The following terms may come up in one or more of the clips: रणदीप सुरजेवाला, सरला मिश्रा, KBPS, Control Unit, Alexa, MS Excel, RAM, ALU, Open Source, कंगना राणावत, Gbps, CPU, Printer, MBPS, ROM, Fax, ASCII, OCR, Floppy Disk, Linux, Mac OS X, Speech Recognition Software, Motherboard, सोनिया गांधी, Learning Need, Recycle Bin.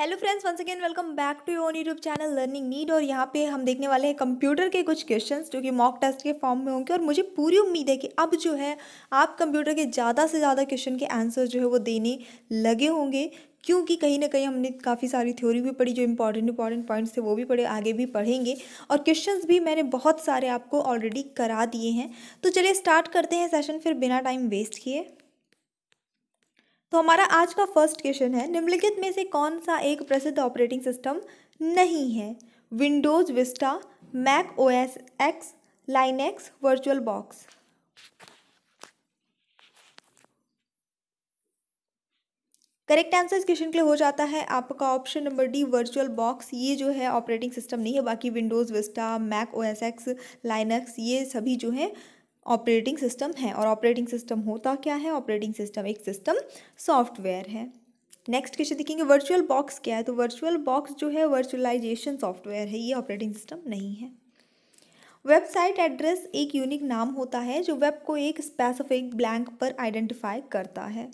Hello friends, once again welcome back to your YouTube channel learning need. और यहाँ पे हम देखने वाले हैं कंप्यूटर के कुछ क्वेश्चंस जो कि मॉक टेस्ट के फॉर्म में होंगे। और मुझे पूरी उम्मीद है कि अब जो है आप कंप्यूटर के ज़्यादा से ज़्यादा क्वेश्चन के आंसर जो है वो देने लगे होंगे, क्योंकि कहीं ना कहीं हमने काफ़ी सारी थ्योरी भी पढ़ी, जो इंपॉर्टेंट पॉइंट्स थे वो भी पढ़े, आगे भी पढ़ेंगे। और क्वेश्चंस भी मैंने बहुत सारे आपको ऑलरेडी करा दिए हैं। तो चलिए स्टार्ट करते हैं सेशन फिर बिना टाइम वेस्ट किए। तो हमारा आज का फर्स्ट क्वेश्चन है, निम्नलिखित में से कौन सा एक प्रसिद्ध ऑपरेटिंग सिस्टम नहीं है? Windows Vista, Mac OS X, Linux, virtual box. Correct answer इस क्वेश्चन के लिए हो जाता है आपका option number D, virtual box. ये जो है ऑपरेटिंग सिस्टम नहीं है। बाकी Windows Vista, Mac OS X, Linux ये सभी जो है ऑपरेटिंग सिस्टम है। और ऑपरेटिंग सिस्टम होता क्या है? ऑपरेटिंग सिस्टम एक सिस्टम सॉफ्टवेयर है। नेक्स्ट क्वेश्चन देखेंगे, वर्चुअल बॉक्स क्या है? तो वर्चुअल बॉक्स जो है वर्चुअलाइजेशन सॉफ्टवेयर है, ये ऑपरेटिंग सिस्टम नहीं है। वेबसाइट एड्रेस एक यूनिक नाम होता है जो वेब को एक स्पेसिफिक ब्लैंक पर आइडेंटिफाई करता है।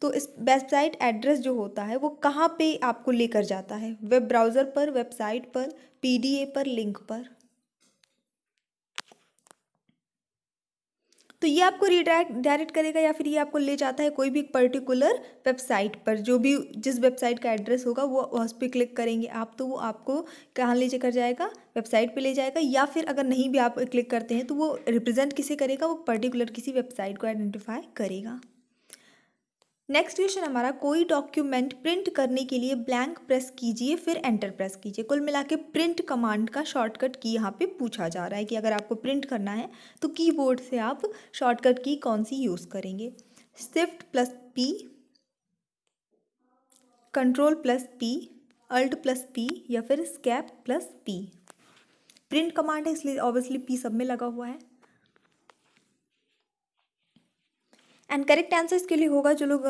तो इस वेबसाइट एड्रेस जो होता है वो कहाँ पे आपको लेकर जाता है? वेब ब्राउज़र पर, वेबसाइट पर, पीडीए पर, लिंक पर। तो ये आपको रिडायरेक्ट करेगा या फिर ये आपको ले जाता है कोई भी एक पर्टिकुलर वेबसाइट पर। जो भी जिस वेबसाइट का एड्रेस होगा वो उस पर क्लिक करेंगे आप, तो वो आपको कहाँ ले जाकर जाएगा? वेबसाइट पे ले जाएगा। या फिर अगर नहीं भी आप क्लिक करते हैं तो वो रिप्रेजेंट किसे करेगा? वो पर्टिकुलर किसी वेबसाइट को आइडेंटिफाई करेगा। नेक्स्ट क्वेश्चन हमारा, कोई डॉक्यूमेंट प्रिंट करने के लिए ब्लैंक प्रेस कीजिए फिर एंटर प्रेस कीजिए। कुल मिला के प्रिंट कमांड का शॉर्टकट की यहाँ पे पूछा जा रहा है कि अगर आपको प्रिंट करना है तो कीबोर्ड से आप शॉर्टकट की कौन सी यूज़ करेंगे? Shift+P, Ctrl+P, Alt+P या फिर Escape+P। प्रिंट कमांड है इसलिए ऑब्वियसली P सब में लगा हुआ है। एंड करेक्ट आंसर इसके लिए होगा, जो लोग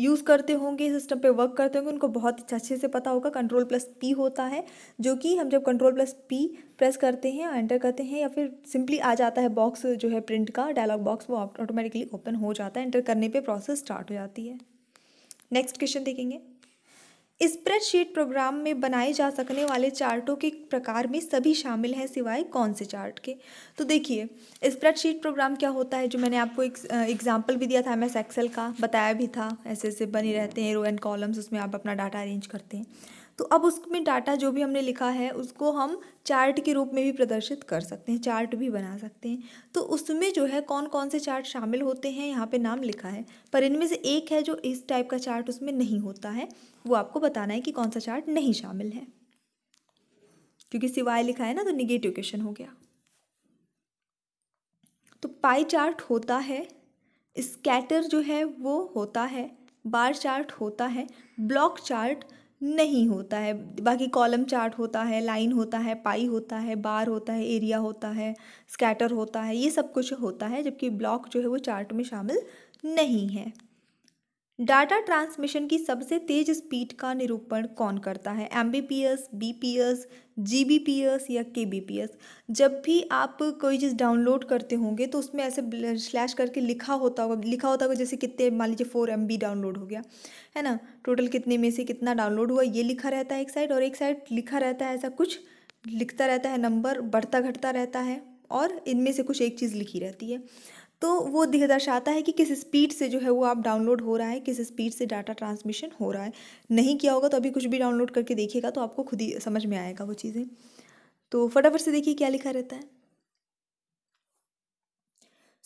यूज़ करते होंगे, सिस्टम पे वर्क करते होंगे, उनको बहुत अच्छे से पता होगा। Ctrl+P होता है, जो कि हम जब Ctrl+P प्रेस करते हैं, एंटर करते हैं या फिर सिंपली आ जाता है बॉक्स जो है प्रिंट का, डायलॉग बॉक्स वो ऑटोमेटिकली ओपन हो जाता है। एंटर करने पे प्रोसेस स्टार्ट हो जाती है। नेक्स्ट क्वेश्चन देखेंगे, स्प्रेडशीट प्रोग्राम में बनाए जा सकने वाले चार्टों के प्रकार में सभी शामिल हैं सिवाय कौन से चार्ट के? तो देखिए, स्प्रेडशीट प्रोग्राम क्या होता है, जो मैंने आपको एक एग्जाम्पल भी दिया था MS Excel का, बताया भी था ऐसे ऐसे बने रहते हैं रो एंड कॉलम्स, उसमें आप अपना डाटा अरेंज करते हैं। तो अब उसमें डाटा जो भी हमने लिखा है उसको हम चार्ट के रूप में भी प्रदर्शित कर सकते हैं, चार्ट भी बना सकते हैं। तो उसमें जो है कौन कौन से चार्ट शामिल होते हैं, यहाँ पे नाम लिखा है, पर इनमें से एक है जो इस टाइप का चार्ट उसमें नहीं होता है। वो आपको बताना है कि कौन सा चार्ट नहीं शामिल है, क्योंकि सिवाय लिखा है ना, तो निगेटिव क्वेश्चन हो गया। तो पाई चार्ट होता है, स्कैटर जो है वो होता है, बार चार्ट होता है, ब्लॉक चार्ट नहीं होता है। बाकी कॉलम चार्ट होता है, लाइन होता है, पाई होता है, बार होता है, एरिया होता है, स्कैटर होता है, ये सब कुछ होता है, जबकि ब्लॉक जो है वो चार्ट में शामिल नहीं है। डाटा ट्रांसमिशन की सबसे तेज स्पीड का निरूपण कौन करता है? MBPS, BPS, GBPS या KBPS। जब भी आप कोई चीज़ डाउनलोड करते होंगे तो उसमें ऐसे स्लैश करके लिखा होता होगा जैसे कितने, मान लीजिए 4 MB डाउनलोड हो गया है ना, टोटल कितने में से कितना डाउनलोड हुआ, ये लिखा रहता है एक साइड, और एक साइड लिखा रहता है ऐसा कुछ लिखता रहता है, नंबर बढ़ता घटता रहता है, और इनमें से कुछ एक चीज़ लिखी रहती है। तो वो दर्शाता है कि किस स्पीड से जो है वो आप डाउनलोड हो रहा है, किस स्पीड से डाटा ट्रांसमिशन हो रहा है। नहीं किया होगा तो अभी कुछ भी डाउनलोड करके देखिएगा तो आपको खुद ही समझ में आएगा वो चीज़ें। तो फटाफट से देखिए क्या लिखा रहता है।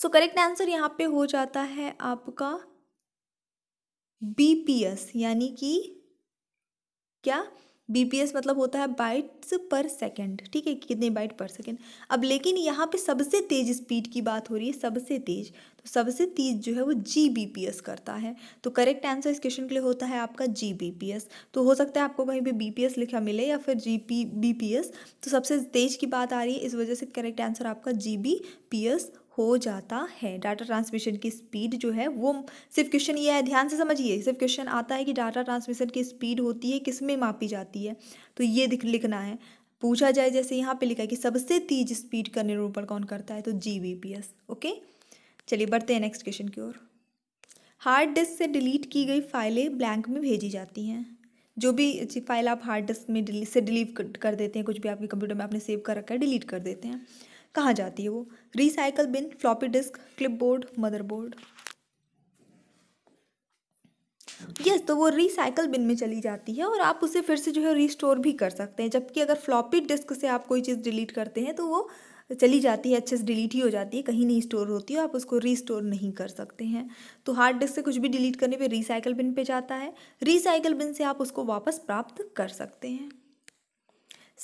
सो करेक्ट आंसर यहाँ पे हो जाता है आपका BPS, यानी कि क्या BPS मतलब होता है बाइट्स पर सेकंड, ठीक है, कितने बाइट पर सेकंड। अब लेकिन यहाँ पे सबसे तेज स्पीड की बात हो रही है, सबसे तेज, तो सबसे तेज जो है वो GBPS करता है। तो करेक्ट आंसर इस क्वेश्चन के लिए होता है आपका GBPS। तो हो सकता है आपको कहीं भी BPS लिखा मिले या फिर GBPS, तो सबसे तेज की बात आ रही है, इस वजह से करेक्ट आंसर आपका GBPS हो जाता है। डाटा ट्रांसमिशन की स्पीड जो है वो, सिर्फ क्वेश्चन ये है, ध्यान से समझिए, सिर्फ क्वेश्चन आता है कि डाटा ट्रांसमिशन की स्पीड होती है किस में मापी जाती है, तो ये लिखना है। पूछा जाए जैसे यहाँ पे लिखा है कि सबसे तेज स्पीड का निरूपण कौन करता है, तो GBPS। ओके, चलिए बढ़ते हैं नेक्स्ट क्वेश्चन की ओर। हार्ड डिस्क से डिलीट की गई फाइलें ब्लैंक में भेजी जाती हैं। जो भी फाइल आप हार्ड डिस्क में डिलीट कर देते हैं, कुछ भी आपके कंप्यूटर में आपने सेव कर रखा है डिलीट कर देते हैं, कहाँ जाती है वो? Recycle bin, floppy disk, clipboard, motherboard. Yes, तो वो रिसाइकल बिन में चली जाती है और आप उसे फिर से जो है रिस्टोर भी कर सकते हैं। जबकि अगर फ्लॉपी डिस्क से आप कोई चीज़ डिलीट करते हैं तो वो चली जाती है, अच्छे से डिलीट ही हो जाती है, कहीं नहीं स्टोर होती है, आप उसको रीस्टोर नहीं कर सकते हैं। तो हार्ड डिस्क से कुछ भी डिलीट करने पे रिसाइकल बिन पे जाता है, रिसाइकल बिन से आप उसको वापस प्राप्त कर सकते हैं।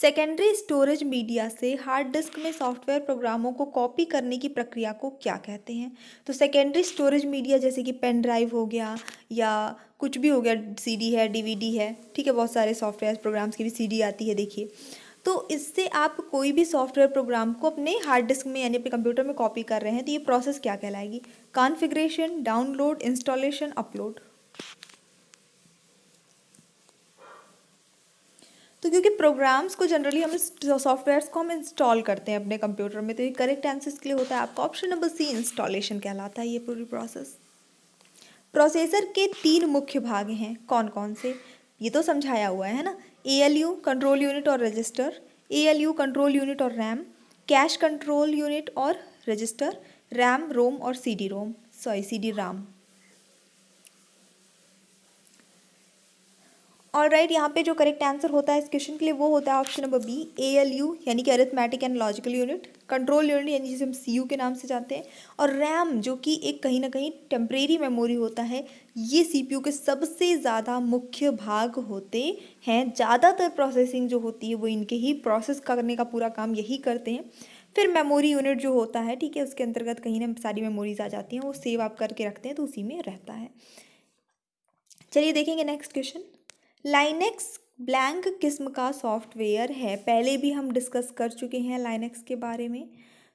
सेकेंडरी स्टोरेज मीडिया से हार्ड डिस्क में सॉफ्टवेयर प्रोग्रामों को कॉपी करने की प्रक्रिया को क्या कहते हैं? तो सेकेंडरी स्टोरेज मीडिया जैसे कि पेन ड्राइव हो गया या कुछ भी हो गया, CD है, DVD है, ठीक है, बहुत सारे सॉफ्टवेयर प्रोग्राम्स की भी CD आती है देखिए। तो इससे आप कोई भी सॉफ्टवेयर प्रोग्राम को अपने हार्ड डिस्क में यानी अपने कंप्यूटर में कॉपी कर रहे हैं, तो ये प्रोसेस क्या कहलाएगी? Configuration, download, installation, upload. तो क्योंकि प्रोग्राम्स को जनरली हम सॉफ्टवेयर्स को हम इंस्टॉल करते हैं अपने कंप्यूटर में, तो ये करेक्ट आंसर इसके लिए होता है आपका ऑप्शन नंबर C, इंस्टॉलेशन कहलाता है ये पूरी प्रोसेस। प्रोसेसर के 3 मुख्य भाग हैं, कौन कौन से? ये तो समझाया हुआ है ना, ALU, कंट्रोल यूनिट और रजिस्टर। ALU, कंट्रोल यूनिट और रैम, कैश कंट्रोल यूनिट और रजिस्टर, रैम, रोम और CD राम। ऑलराइट, यहाँ पे जो करेक्ट आंसर होता है इस क्वेश्चन के लिए वो होता है ऑप्शन नंबर B, ALU यानी कि arithmetic and logical unit, control unit यानी जिसे हम CU के नाम से जानते हैं, और रैम जो कि एक कहीं ना कहीं टेम्परेरी मेमोरी होता है। ये CPU के सबसे ज़्यादा मुख्य भाग होते हैं, ज़्यादातर प्रोसेसिंग जो होती है वो इनके ही प्रोसेस करने का पूरा काम यही करते हैं। फिर मेमोरी यूनिट जो होता है, ठीक है, उसके अंतर्गत कहीं ना सारी मेमोरीज आ जाती हैं, वो सेव आप करके रखते हैं तो उसी में रहता है। चलिए देखेंगे नेक्स्ट क्वेश्चन, लाइनेक्स ब्लैंक किस्म का सॉफ्टवेयर है। पहले भी हम डिस्कस कर चुके हैं लाइनेक्स के बारे में,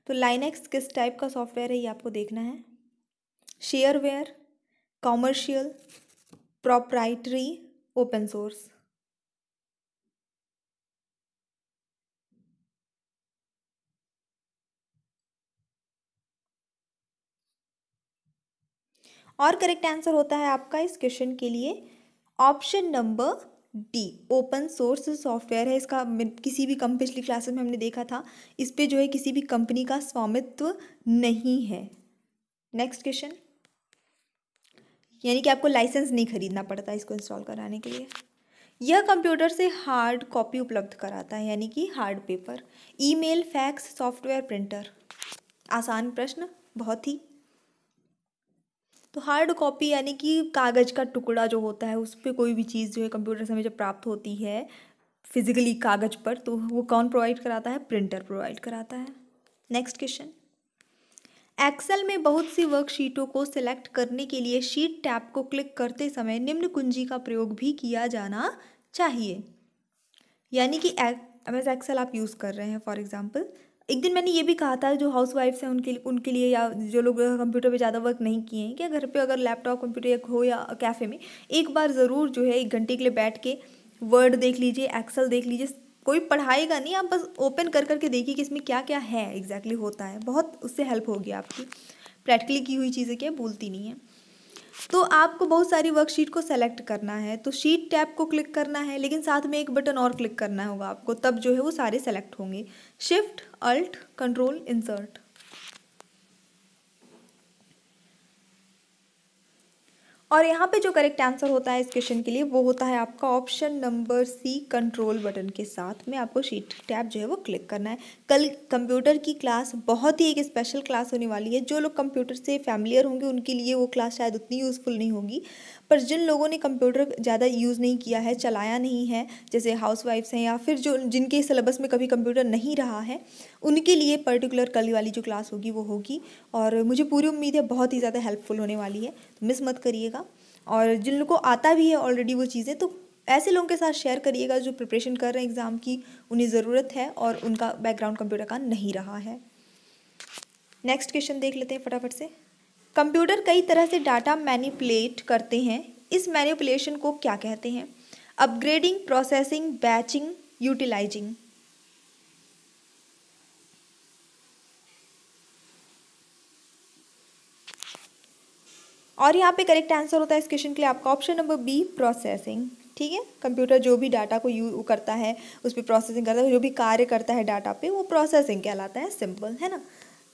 तो लाइनेक्स किस टाइप का सॉफ्टवेयर है ये आपको देखना है। Shareware, commercial, proprietary, open source. और करेक्ट आंसर होता है आपका इस क्वेश्चन के लिए option number D, open source software है। इसका किसी भी पिछली क्लासेस में हमने देखा था, इस पे जो है किसी भी कंपनी का स्वामित्व नहीं है। नेक्स्ट क्वेश्चन, यानी कि आपको लाइसेंस नहीं खरीदना पड़ता इसको इंस्टॉल कराने के लिए। यह कंप्यूटर से हार्ड कॉपी उपलब्ध कराता है यानी कि hard paper. Email, fax, software, printer. आसान प्रश्न बहुत ही। तो हार्ड कॉपी यानी कि कागज़ का टुकड़ा जो होता है उस पर कोई भी चीज़ जो है कंप्यूटर से हमें जब प्राप्त होती है फिजिकली कागज़ पर, तो वो कौन प्रोवाइड कराता है? प्रिंटर प्रोवाइड कराता है। नेक्स्ट क्वेश्चन, एक्सेल में बहुत सी वर्कशीटों को सिलेक्ट करने के लिए शीट टैब को क्लिक करते समय निम्न कुंजी का प्रयोग भी किया जाना चाहिए। यानी कि MS एक्सेल आप यूज़ कर रहे हैं फॉर एग्जाम्पल। एक दिन मैंने ये भी कहा था जो हाउस वाइफ्स हैं उनके लिए या जो लोग कंप्यूटर पे ज़्यादा वर्क नहीं किए हैं, क्या घर पे अगर लैपटॉप कंप्यूटर हो या कैफ़े में एक बार ज़रूर जो है 1 घंटे के लिए बैठ के वर्ड देख लीजिए, एक्सेल देख लीजिए। कोई पढ़ाएगा नहीं, आप बस ओपन कर करके देखिए कि इसमें क्या क्या है एग्जैक्टली होता है, बहुत उससे हेल्प होगी आपकी, प्रैक्टिकली की हुई चीज़ें क्या भूलती नहीं है। तो आपको बहुत सारी वर्कशीट को सेलेक्ट करना है, तो शीट टैब को क्लिक करना है लेकिन साथ में एक बटन और क्लिक करना होगा आपको, तब जो है वो सारे सेलेक्ट होंगे। Shift, alt, control, insert. और यहाँ पे जो करेक्ट आंसर होता है इस क्वेश्चन के लिए वो होता है आपका option number C, control button के साथ में आपको शीट टैब जो है वो क्लिक करना है। कल कंप्यूटर की क्लास बहुत ही एक स्पेशल क्लास होने वाली है, जो लोग कंप्यूटर से फैमिलियर होंगे उनके लिए वो क्लास शायद उतनी यूज़फुल नहीं होगी, पर जिन लोगों ने कंप्यूटर ज़्यादा यूज़ नहीं किया है, चलाया नहीं है, जैसे हाउस वाइफ्स हैं या फिर जो जिनके सिलेबस में कभी कंप्यूटर नहीं रहा है, उनके लिए पर्टिकुलर कल वाली जो क्लास होगी वो होगी। और मुझे पूरी उम्मीद है बहुत ही ज़्यादा हेल्पफुल होने वाली है, तो मिस मत करिएगा। और जिन लोगों को आता भी है ऑलरेडी वो चीज़ें, तो ऐसे लोगों के साथ शेयर करिएगा जो प्रिपरेशन कर रहे हैं एग्ज़ाम की, उन्हें ज़रूरत है और उनका बैकग्राउंड कंप्यूटर का नहीं रहा है। नेक्स्ट क्वेश्चन देख लेते हैं फटाफट से। कंप्यूटर कई तरह से डाटा मैनिपुलेट करते हैं, इस मैनिपुलेशन को क्या कहते हैं? Upgrading, processing, batching, utilising. और यहाँ पे करेक्ट आंसर होता है इस क्वेश्चन के लिए आपका ऑप्शन नंबर B, प्रोसेसिंग। ठीक है। कंप्यूटर जो भी डाटा को यूज करता है, उस पर प्रोसेसिंग करता है, जो भी कार्य करता है डाटा पे, वो प्रोसेसिंग कहलाता है, सिंपल है ना।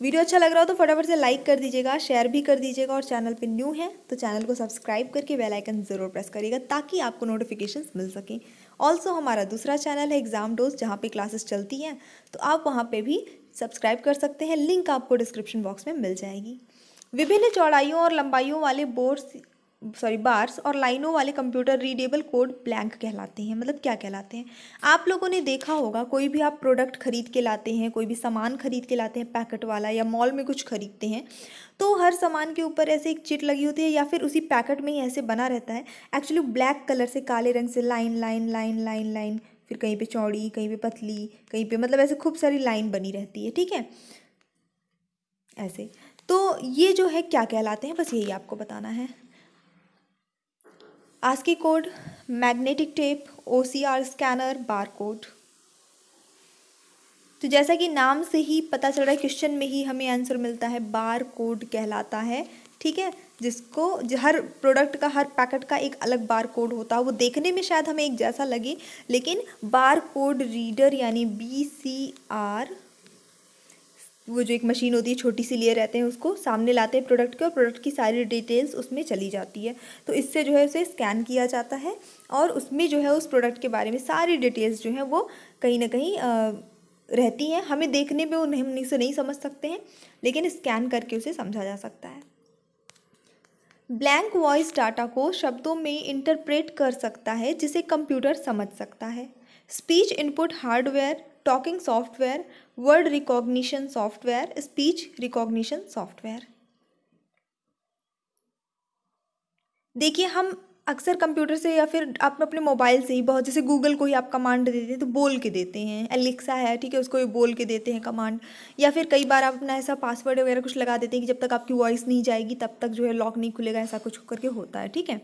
वीडियो अच्छा लग रहा हो तो फटाफट से लाइक कर दीजिएगा, शेयर भी कर दीजिएगा, और चैनल पे न्यू है तो चैनल को सब्सक्राइब करके बेल आइकन ज़रूर प्रेस करिएगा ताकि आपको नोटिफिकेशंस मिल सकें। ऑल्सो हमारा दूसरा चैनल है एग्जाम डोज, जहाँ पे क्लासेस चलती हैं, तो आप वहाँ पे भी सब्सक्राइब कर सकते हैं, लिंक आपको डिस्क्रिप्शन बॉक्स में मिल जाएगी। विभिन्न चौड़ाइयों और लंबाइयों वाले बार्स और लाइनों वाले कंप्यूटर रीडेबल कोड ब्लैंक कहलाते हैं। मतलब क्या कहलाते हैं, आप लोगों ने देखा होगा कोई भी आप प्रोडक्ट खरीद के लाते हैं, कोई भी सामान खरीद के लाते हैं पैकेट वाला, या मॉल में कुछ खरीदते हैं तो हर सामान के ऊपर ऐसे एक चिट लगी होती है, या फिर उसी पैकेट में ही ऐसे बना रहता है। एक्चुअली ब्लैक कलर से, काले रंग से line line line line line, फिर कहीं पर चौड़ी, कहीं पर पतली, कहीं पर, मतलब ऐसे खूब सारी लाइन बनी रहती है, ठीक है। ऐसे तो ये जो है क्या कहलाते हैं, बस यही आपको बताना है। ASCII code, magnetic tape, OCR scanner, barcode. तो जैसा कि नाम से ही पता चल रहा है, क्वेश्चन में ही हमें आंसर मिलता है, बारकोड कहलाता है, ठीक है। जिसको हर प्रोडक्ट का, हर पैकेट का एक अलग बारकोड होता है, वो देखने में शायद हमें एक जैसा लगे, लेकिन बारकोड रीडर यानी BCR, वो जो एक मशीन होती है छोटी सी, लिए रहते हैं उसको सामने लाते हैं प्रोडक्ट के, और प्रोडक्ट की सारी डिटेल्स उसमें चली जाती है। तो इससे जो है उसे स्कैन किया जाता है, और उसमें जो है उस प्रोडक्ट के बारे में सारी डिटेल्स जो है वो कहीं ना कहीं रहती हैं। हमें देखने में वो उसे नहीं समझ सकते हैं, लेकिन स्कैन करके उसे समझा जा सकता है। ब्लैंक वॉइस डाटा को शब्दों में इंटरप्रेट कर सकता है, जिसे कंप्यूटर समझ सकता है। Speech input hardware, talking software, word recognition software, speech recognition software. देखिए, हम अक्सर कंप्यूटर से या फिर आप अपने मोबाइल से ही बहुत, जैसे गूगल को ही आप कमांड देते हैं तो बोल के देते हैं, एलेक्सा है, ठीक है, उसको भी बोल के देते हैं कमांड, या फिर कई बार आप अपना ऐसा पासवर्ड वगैरह कुछ लगा देते हैं कि जब तक आपकी वॉइस नहीं जाएगी तब तक जो है लॉक नहीं खुलेगा, ऐसा कुछ करके होता है, ठीक है।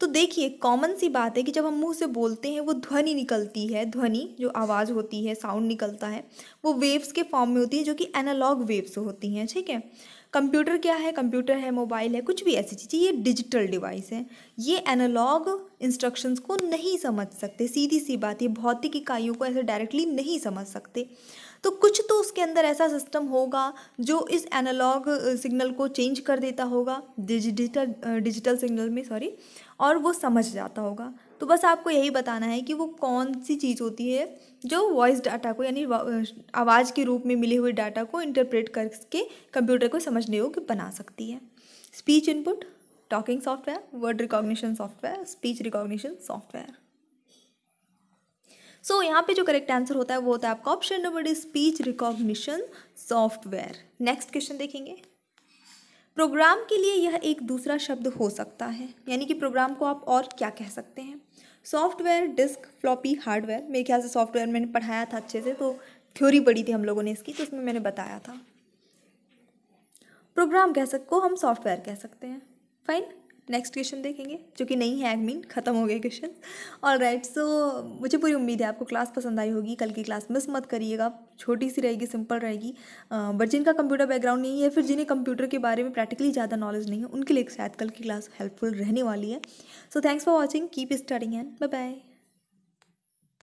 तो देखिए, कॉमन सी बात है कि जब हम मुंह से बोलते हैं वो ध्वनि निकलती है, ध्वनि जो आवाज़ होती है, साउंड निकलता है, वो वेव्स के फॉर्म में होती है, जो कि एनालॉग वेव्स होती हैं, ठीक है। कंप्यूटर क्या है, कंप्यूटर है, मोबाइल है, कुछ भी ऐसी चीज़ें, ये डिजिटल डिवाइस है, ये एनालॉग इंस्ट्रक्शंस को नहीं समझ सकते, सीधी सी बात, ये भौतिक इकाइयों को ऐसे डायरेक्टली नहीं समझ सकते। तो कुछ तो उसके अंदर ऐसा सिस्टम होगा जो इस एनालॉग सिग्नल को चेंज कर देता होगा डिजिटल सिग्नल में, सॉरी, और वो समझ जाता होगा। तो बस आपको यही बताना है कि वो कौन सी चीज़ होती है जो वॉइस डाटा को, यानी आवाज़ के रूप में मिले हुए डाटा को इंटरप्रेट करके कंप्यूटर को समझने योग्य बना सकती है। Speech input, talking software, word recognition software, speech recognition software. So यहाँ पे जो करेक्ट आंसर होता है वो होता है आपका option number D, speech recognition software. Next question देखेंगे। प्रोग्राम के लिए यह एक दूसरा शब्द हो सकता है, यानी कि प्रोग्राम को आप और क्या कह सकते हैं। Software, disk, floppy, hardware. मेरे ख्याल से सॉफ्टवेयर मैंने पढ़ाया था अच्छे से, तो थ्योरी पढ़ी थी हम लोगों ने इसकी, तो उसमें मैंने बताया था प्रोग्राम को हम सॉफ्टवेयर कह सकते हैं। फाइन, नेक्स्ट क्वेश्चन देखेंगे, जो कि नहीं है, आई मीन खत्म हो गए क्वेश्चन। ऑलराइट, सो मुझे पूरी उम्मीद है आपको क्लास पसंद आई होगी। कल की क्लास मिस मत करिएगा, छोटी सी रहेगी, सिंपल रहेगी, बट जिनका कंप्यूटर बैकग्राउंड नहीं है, फिर जिन्हें कंप्यूटर के बारे में प्रैक्टिकली ज़्यादा नॉलेज नहीं है, उनके लिए शायद कल की क्लास हेल्पफुल रहने वाली है। So thanks for watching, keep studying and bye bye.